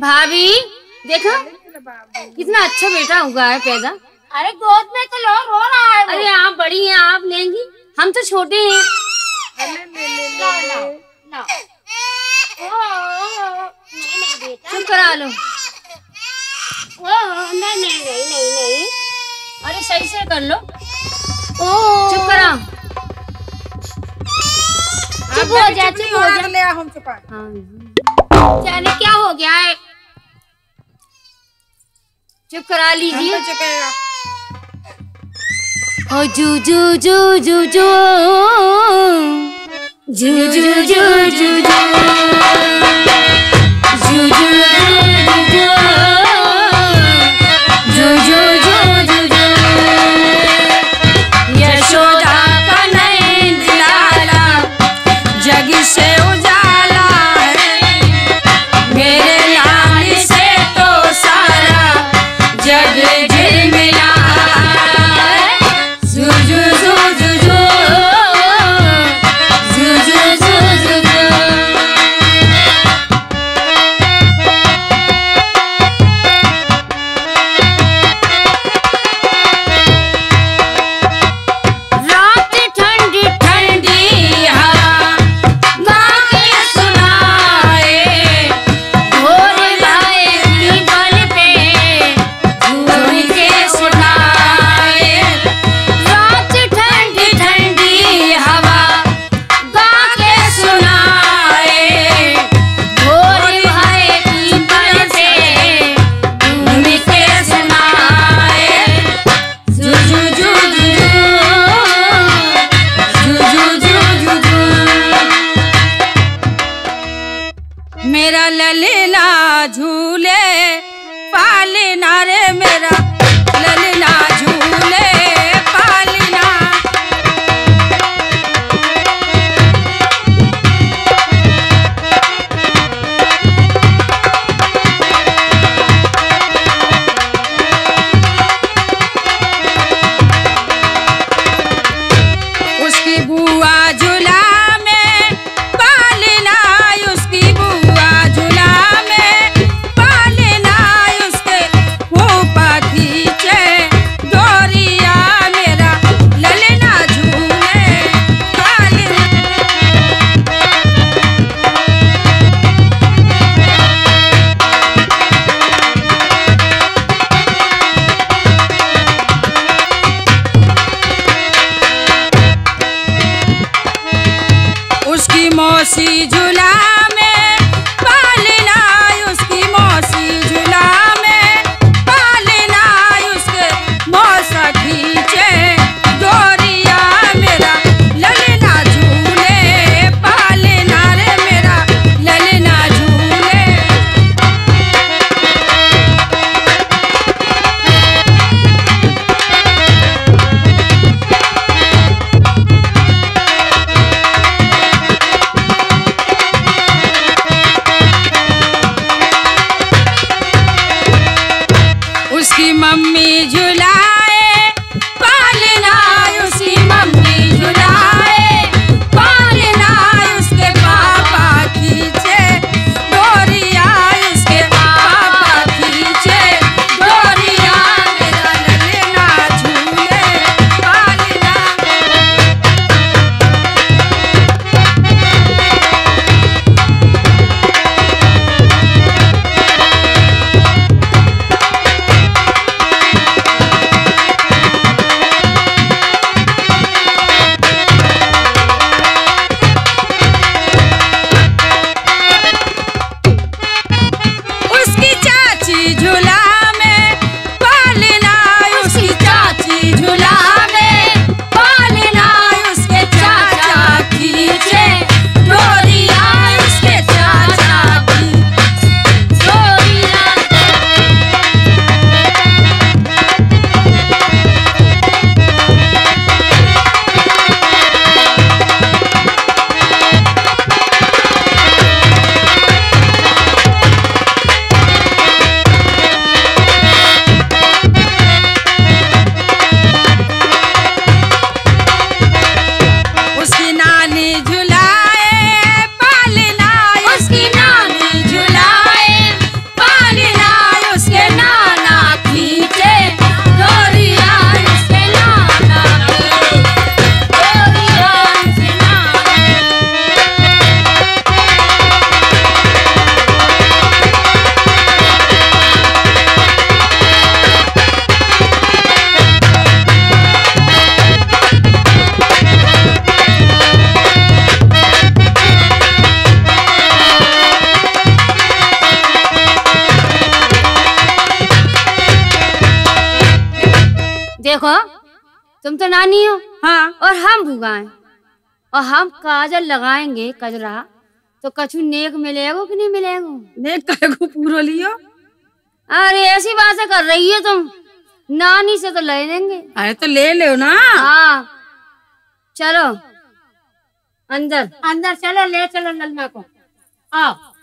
भाभी देखो कितना अच्छा बेटा हुआ है पैदा। अरे गोद में तो लोग रो रहा है। अरे आप बड़ी हैं, आप लेंगी, हम तो छोटे हैं। चुप करा लो। नहीं, अरे सही से कर लो। चुप करा। जाने क्या हो गया है, चुप करा लीजिए। ओ जू जू जू जू जू जू जू जू जू यशोदा का नैन दिलाला जग से उजाला है, मेरे लाल से तो सारा जग झिलमिला। मेरा ललिला झूले पाले नारे, मेरा ललिला झूले पालना। उसकी बुआ झूला उसकी मौसी झूला में पालना, उसकी मौसी झूला में पालना, उसके मौसा खींचे डोरिया, मेरा ललिला झूले पालना रे, मेरा ललिला झूले। उसकी मम्मी झुलाए हाँ तुम तो नानी हो। हाँ और हम भुगाएं और हम काजल लगाएंगे कजरा तो कछु नेक मिलेगो कि नहीं मिलेगो? नेक कहेगो पूरो लियो। अरे ऐसी बातें कर रही हो तुम, नानी से तो ले लेंगे। अरे तो ले लो ना। हाँ चलो अंदर अंदर चलो ले चलो नलमा को आओ।